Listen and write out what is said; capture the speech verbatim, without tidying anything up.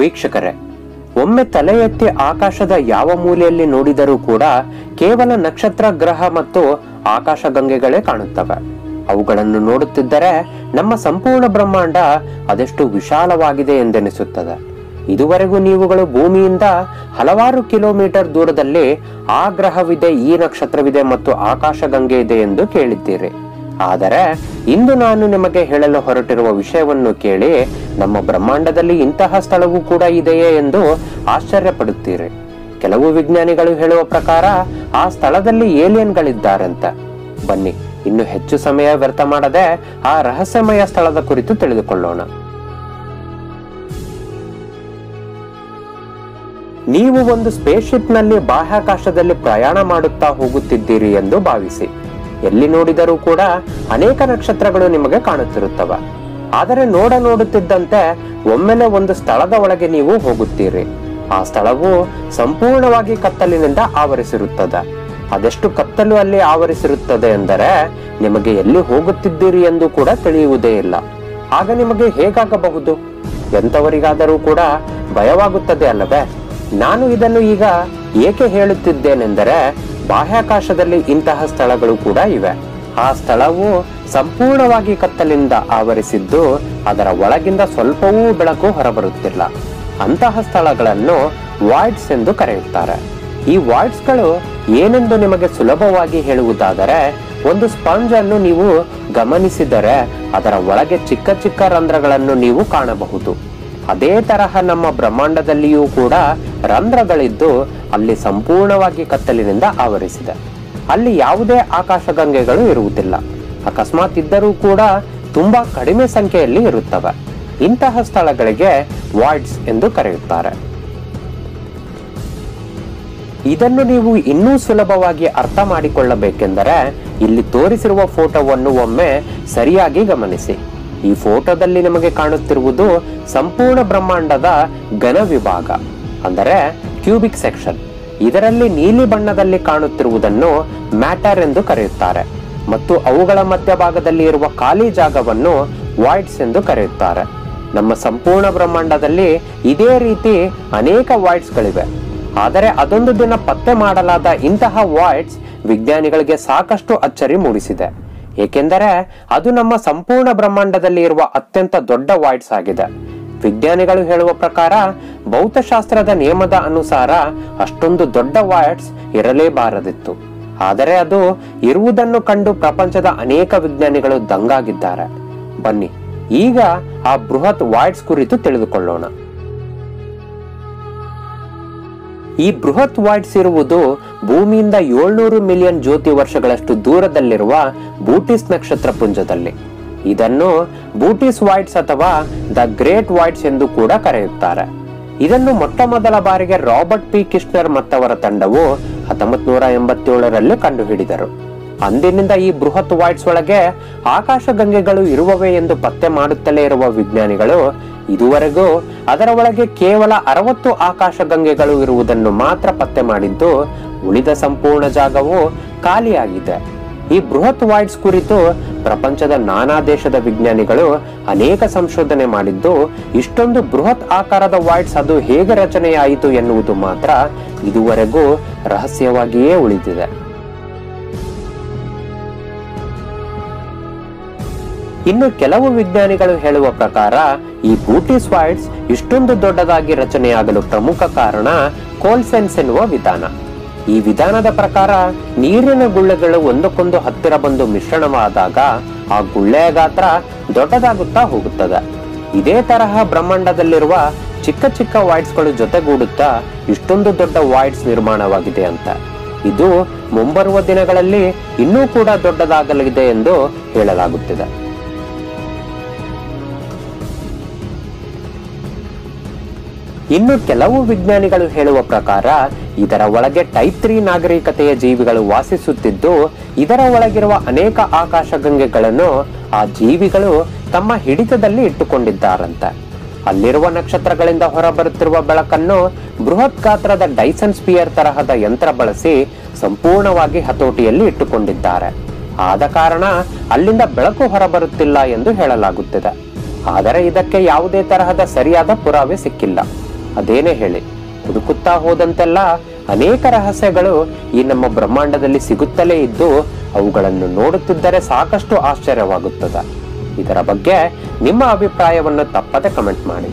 ವೀಕ್ಷಕರೇ, ಒಮ್ಮೆ ತಲೆ ಎತ್ತಿ ಆಕಾಶದ ಯಾವ ಮೂಲೆಯಲ್ಲಿ ನೋಡಿದರೂ ಕೂಡ ಕೇವಲ ನಕ್ಷತ್ರ ಗ್ರಹ ಮತ್ತು ಆಕಾಶ ಗಂಗೆಗಳೇ ಕಾಣುತ್ತವೆ. ಅವುಗಳನ್ನು ನೋಡುತ್ತಿದ್ದರೆ ನಮ್ಮ ಸಂಪೂರ್ಣ ಬ್ರಹ್ಮಾಂಡ ಅದೆಷ್ಟು ವಿಶಾಲವಾಗಿದೆ ಎಂದೆನಿಸುತ್ತದೆ. ಇದುವರೆಗೂ ನೀವುಗಳು ಭೂಮಿಯಿಂದ ಹಲವಾರು ಕಿಲೋಮೀಟರ್ ದೂರದಲ್ಲಿ ಆ ಗ್ರಹವಿದೆ, ಈ ನಕ್ಷತ್ರವಿದೆ ಮತ್ತು ಆಕಾಶ ಗಂಗೆ ಇದೆ ಎಂದು ಕೇಳಿದ್ದೀರಿ. ಆದರೆ ಇಂದು ನಾನು ನಿಮಗೆ ಹೇಳಲು ಹೊರಟಿರುವ ವಿಷಯವನ್ನು ಕೇಳಿ ನಮ್ಮ ಬ್ರಹ್ಮಾಂಡದಲ್ಲಿ ಇಂತಹ ಸ್ಥಳವೂ ಕೂಡ ಇದೆಯೇ ಎಂದು ಆಶ್ಚರ್ಯ ಪಡುತ್ತೀರಿ. ಕೆಲವು ವಿಜ್ಞಾನಿಗಳು ಹೇಳುವ ಪ್ರಕಾರ ಆ ಸ್ಥಳದಲ್ಲಿ ಏಲಿಯನ್ಗಳಿದ್ದಾರಂತೆ. ಬನ್ನಿ, ಇನ್ನು ಹೆಚ್ಚು ಸಮಯ ವ್ಯರ್ಥ ಮಾಡದೆ ಆ ರಹಸ್ಯಮಯ ಸ್ಥಳದ ಕುರಿತು ತಿಳಿದುಕೊಳ್ಳೋಣ. ನೀವು ಒಂದು ಸ್ಪೇಸ್ಶಿಪ್ ನಲ್ಲಿ ಬಾಹ್ಯಾಕಾಶದಲ್ಲಿ ಪ್ರಯಾಣ ಮಾಡುತ್ತಾ ಹೋಗುತ್ತಿದ್ದೀರಿ ಎಂದು ಭಾವಿಸಿ. ಎಲ್ಲಿ ನೋಡಿದರೂ ಕೂಡ ಅನೇಕ ನಕ್ಷತ್ರಗಳು ನಿಮಗೆ ಕಾಣುತ್ತಿರುತ್ತವೆ. ಆದರೆ ನೋಡ ನೋಡುತ್ತಿದ್ದಂತೆ ಒಮ್ಮೆಲೆ ಒಂದು ಸ್ಥಳದ ಒಳಗೆ ನೀವು ಹೋಗುತ್ತೀರಿ. ಆ ಸ್ಥಳವು ಸಂಪೂರ್ಣವಾಗಿ ಕತ್ತಲಿನಿಂದ ಆವರಿಸಿರುತ್ತದೆ. ಅದೆಷ್ಟು ಕತ್ತಲು ಅಲ್ಲಿ ಆವರಿಸಿರುತ್ತದೆ ಎಂದರೆ ನಿಮಗೆ ಎಲ್ಲಿ ಹೋಗುತ್ತಿದ್ದೀರಿ ಎಂದು ಕೂಡ ತಿಳಿಯುವುದೇ ಇಲ್ಲ. ಆಗ ನಿಮಗೆ ಹೇಗಾಗಬಹುದು? ಎಂಥವರಿಗಾದರೂ ಕೂಡ ಭಯವಾಗುತ್ತದೆ ಅಲ್ಲವೇ? ನಾನು ಇದನ್ನು ಈಗ ಏಕೆ ಹೇಳುತ್ತಿದ್ದೇನೆಂದರೆ ಬಾಹ್ಯಾಕಾಶದಲ್ಲಿ ಇಂತಹ ಸ್ಥಳಗಳು ಕೂಡ ಇವೆ. ಆ ಸ್ಥಳವು ಸಂಪೂರ್ಣವಾಗಿ ಕತ್ತಲಿನಿಂದ ಆವರಿಸಿದ್ದು ಅದರ ಒಳಗಿಂದ ಸ್ವಲ್ಪವೂ ಬೆಳಕು ಹೊರಬರುತ್ತಿಲ್ಲ. ಅಂತಹ ಸ್ಥಳಗಳನ್ನು ವಾಯ್ಡ್ಸ್ ಎಂದು ಕರೆಯುತ್ತಾರೆ. ಈ ವಾಯ್ಡ್ಸ್ಗಳು ಏನೆಂದು ನಿಮಗೆ ಸುಲಭವಾಗಿ ಹೇಳುವುದಾದರೆ, ಒಂದು ಸ್ಪಂಜ್ ಅನ್ನು ನೀವು ಗಮನಿಸಿದರೆ ಅದರ ಒಳಗೆ ಚಿಕ್ಕ ಚಿಕ್ಕ ರಂಧ್ರಗಳನ್ನು ನೀವು ಕಾಣಬಹುದು. ಅದೇ ತರಹ ನಮ್ಮ ಬ್ರಹ್ಮಾಂಡದಲ್ಲಿಯೂ ಕೂಡ ರಂಧ್ರಗಳಿದ್ದು ಅಲ್ಲಿ ಸಂಪೂರ್ಣವಾಗಿ ಕತ್ತಲಿನಿಂದ ಆವರಿಸಿದೆ. ಅಲ್ಲಿ ಯಾವುದೇ ಆಕಾಶಗಂಗೆಗಳು ಇರುವುದಿಲ್ಲ. ಅಕಸ್ಮಾತ್ ಇದ್ದರೂ ಕೂಡ ತುಂಬಾ ಕಡಿಮೆ ಸಂಖ್ಯೆಯಲ್ಲಿ ಇರುತ್ತವೆ. ಇಂತಹ ಸ್ಥಳಗಳಿಗೆ ವಾಯ್ಡ್ಸ್ ಎಂದು ಕರೆಯುತ್ತಾರೆ. ಇದನ್ನು ನೀವು ಇನ್ನೂ ಸುಲಭವಾಗಿ ಅರ್ಥ ಮಾಡಿಕೊಳ್ಳಬೇಕೆಂದರೆ ಇಲ್ಲಿ ತೋರಿಸಿರುವ ಫೋಟೋವನ್ನು ಒಮ್ಮೆ ಸರಿಯಾಗಿ ಗಮನಿಸಿ. ಈ ಫೋಟೋದಲ್ಲಿ ನಮಗೆ ಕಾಣುತ್ತಿರುವುದು ಸಂಪೂರ್ಣ ಬ್ರಹ್ಮಾಂಡದ ಘನ ವಿಭಾಗ, ಅಂದರೆ ಕ್ಯೂಬಿಕ್ ಸೆಕ್ಷನ್. ಇದರಲ್ಲಿ ನೀಲಿ ಬಣ್ಣದಲ್ಲಿ ಕಾಣುತ್ತಿರುವುದನ್ನು ಮ್ಯಾಟರ್ ಎಂದು ಕರೆಯುತ್ತಾರೆ ಮತ್ತು ಅವುಗಳ ಮಧ್ಯಭಾಗದಲ್ಲಿ ಇರುವ ಖಾಲಿ ಜಾಗವನ್ನು ವಾಯ್ಡ್ಸ್ ಎಂದು ಕರೆಯುತ್ತಾರೆ. ನಮ್ಮ ಸಂಪೂರ್ಣ ಬ್ರಹ್ಮಾಂಡದಲ್ಲಿ ಇದೇ ರೀತಿ ಅನೇಕ ವಾಯ್ಡ್ಸ್ಗಳಿವೆ. ಆದರೆ ಅದೊಂದು ದಿನ ಪತ್ತೆ ಮಾಡಲಾದ ಇಂತಹ ವಾಯ್ಡ್ಸ್ ವಿಜ್ಞಾನಿಗಳಿಗೆ ಸಾಕಷ್ಟು ಅಚ್ಚರಿ ಮೂಡಿಸಿದೆ. ಏಕೆಂದರೆ ಅದು ನಮ್ಮ ಸಂಪೂರ್ಣ ಬ್ರಹ್ಮಾಂಡದಲ್ಲಿ ಇರುವ ಅತ್ಯಂತ ದೊಡ್ಡ ವಾಯ್ಡ್ಸ್ ಆಗಿದೆ. ವಿಜ್ಞಾನಿಗಳು ಹೇಳುವ ಪ್ರಕಾರ ಭೌತಶಾಸ್ತ್ರದ ನಿಯಮದ ಅನುಸಾರ ಅಷ್ಟೊಂದು ದೊಡ್ಡ ವಾಯ್ಡ್ಸ್ ಇರಲೇಬಾರದಿತ್ತು. ಆದರೆ ಅದು ಇರುವುದನ್ನು ಕಂಡು ಪ್ರಪಂಚದ ಅನೇಕ ವಿಜ್ಞಾನಿಗಳು ದಂಗಾಗಿದ್ದಾರೆ. ಬನ್ನಿ, ಈಗ ಆ ಬೃಹತ್ ವಾಯ್ಡ್ಸ್ ಕುರಿತು ತಿಳಿದುಕೊಳ್ಳೋಣ. ಈ ಬೃಹತ್ ವಾಯ್ಡ್ಸ್ ಇರುವುದು ಭೂಮಿಯಿಂದ ಏಳ್ನೂರು ಮಿಲಿಯನ್ ಜ್ಯೋತಿ ವರ್ಷಗಳಷ್ಟು ದೂರದಲ್ಲಿರುವ ಬೂಟಿಸ್ ನಕ್ಷತ್ರ ಪುಂಜದಲ್ಲಿ. ಇದನ್ನು ಬೂಟಿಸ್ ವಾಯ್ಡ್ಸ್ ಅಥವಾ ದ ಗ್ರೇಟ್ ವಾಯ್ಡ್ಸ್ ಎಂದು ಕೂಡ ಕರೆಯುತ್ತಾರೆ. ಇದನ್ನು ಮೊಟ್ಟ ಮೊದಲ ಬಾರಿಗೆ ರಾಬರ್ಟ್ ಪಿ ಕಿಶ್ನರ್ ಮತ್ತವರ ತಂಡವು ಹತ್ತೊಂಬತ್ ನೂರ ಎಂಬತ್ತೇಳರಲ್ಲಿ ಕಂಡುಹಿಡಿದರು. ಅಂದಿನಿಂದ ಈ ಬೃಹತ್ ವಾಯ್ಡ್ಸ್ ಒಳಗೆ ಆಕಾಶ ಗಂಗೆಗಳು ಇರುವವೇ ಎಂದು ಪತ್ತೆ ಮಾಡುತ್ತಲೇ ಇರುವ ವಿಜ್ಞಾನಿಗಳು ಇದುವರೆಗೂ ಅದರ ಒಳಗೆ ಕೇವಲ ಅರವತ್ತು ಆಕಾಶ ಗಂಗೆಗಳು ಇರುವುದನ್ನು ಮಾತ್ರ ಪತ್ತೆ ಮಾಡಿದ್ದು, ಉಳಿದ ಸಂಪೂರ್ಣ ಜಾಗವು ಖಾಲಿಯಾಗಿದೆ. ಈ ಬೃಹತ್ ವಾಯ್ಡ್ಸ್ ಕುರಿತು ಪ್ರಪಂಚದ ನಾನಾ ದೇಶದ ವಿಜ್ಞಾನಿಗಳು ಅನೇಕ ಸಂಶೋಧನೆ ಮಾಡಿದ್ದು, ಇಷ್ಟೊಂದು ಬೃಹತ್ ಆಕಾರದ ವಾಯ್ಡ್ಸ್ ಅದು ಹೇಗೆ ರಚನೆಯಾಯಿತು ಎನ್ನುವುದು ಮಾತ್ರ ಇದುವರೆಗೂ ರಹಸ್ಯವಾಗಿಯೇ ಉಳಿದಿದೆ. ಇನ್ನು ಕೆಲವು ವಿಜ್ಞಾನಿಗಳು ಹೇಳುವ ಪ್ರಕಾರ ಈ ಬೂಟಿಸ್ ವಾಯ್ಡ್ಸ್ ಇಷ್ಟೊಂದು ದೊಡ್ಡದಾಗಿ ರಚನೆಯಾಗಲು ಪ್ರಮುಖ ಕಾರಣ ಕೋಲ್ಸೆನ್ಸ್ ಎನ್ನುವ ವಿಧಾನ. ಈ ವಿಧಾನದ ಪ್ರಕಾರ ನೀರಿನ ಗುಳ್ಳೆಗಳು ಒಂದಕ್ಕೊಂದು ಹತ್ತಿರ ಬಂದು ಮಿಶ್ರಣವಾದಾಗ ಆ ಗುಳ್ಳೆಯ ಗಾತ್ರ ದೊಡ್ಡದಾಗುತ್ತಾ ಹೋಗುತ್ತದೆ. ಇದೇ ತರಹ ಬ್ರಹ್ಮಾಂಡದಲ್ಲಿರುವ ಚಿಕ್ಕ ಚಿಕ್ಕ ವಾಯ್ಡ್ಸ್ಗಳು ಜೊತೆಗೂಡುತ್ತಾ ಇಷ್ಟೊಂದು ದೊಡ್ಡ ವಾಯ್ಡ್ಸ್ ನಿರ್ಮಾಣವಾಗಿದೆ ಅಂತ. ಇದು ಮುಂಬರುವ ದಿನಗಳಲ್ಲಿ ಇನ್ನೂ ಕೂಡ ದೊಡ್ಡದಾಗಲಿದೆ ಎಂದು ಹೇಳಲಾಗುತ್ತಿದೆ. ಇನ್ನು ಕೆಲವು ವಿಜ್ಞಾನಿಗಳು ಹೇಳುವ ಪ್ರಕಾರ ಇದರ ಒಳಗೆ ಟೈಪ್ ತ್ರೀ ನಾಗರಿಕತೆಯ ಜೀವಿಗಳು ವಾಸಿಸುತ್ತಿದ್ದು, ಇದರ ಒಳಗಿರುವ ಅನೇಕ ಆಕಾಶ ಗಂಗೆಗಳನ್ನು ಆ ಜೀವಿಗಳು ತಮ್ಮ ಹಿಡಿತದಲ್ಲಿ ಇಟ್ಟುಕೊಂಡಿದ್ದಾರಂತೆ. ಅಲ್ಲಿರುವ ನಕ್ಷತ್ರಗಳಿಂದ ಹೊರಬರುತ್ತಿರುವ ಬೆಳಕನ್ನು ಬೃಹತ್ ಗಾತ್ರದ ಡೈಸನ್ ಸ್ಪಿಯರ್ ತರಹದ ಯಂತ್ರ ಬಳಸಿ ಸಂಪೂರ್ಣವಾಗಿ ಹತೋಟಿಯಲ್ಲಿ ಇಟ್ಟುಕೊಂಡಿದ್ದಾರೆ. ಆದ ಕಾರಣ ಅಲ್ಲಿಂದ ಬೆಳಕು ಹೊರಬರುತ್ತಿಲ್ಲ ಎಂದು ಹೇಳಲಾಗುತ್ತಿದೆ. ಆದರೆ ಇದಕ್ಕೆ ಯಾವುದೇ ತರಹದ ಸರಿಯಾದ ಪುರಾವೆ ಸಿಕ್ಕಿಲ್ಲ. ಅದೇನೇ ಹೇಳಿ, ಹುಡುಕುತ್ತಾ ಹೋದಂತೆಲ್ಲ ಅನೇಕ ರಹಸ್ಯಗಳು ಈ ನಮ್ಮ ಬ್ರಹ್ಮಾಂಡದಲ್ಲಿ ಸಿಗುತ್ತಲೇ ಇದ್ದು ಅವುಗಳನ್ನು ನೋಡುತ್ತಿದ್ದರೆ ಸಾಕಷ್ಟು ಆಶ್ಚರ್ಯವಾಗುತ್ತದೆ. ಇದರ ಬಗ್ಗೆ ನಿಮ್ಮ ಅಭಿಪ್ರಾಯವನ್ನು ತಪ್ಪದೆ ಕಮೆಂಟ್ ಮಾಡಿ.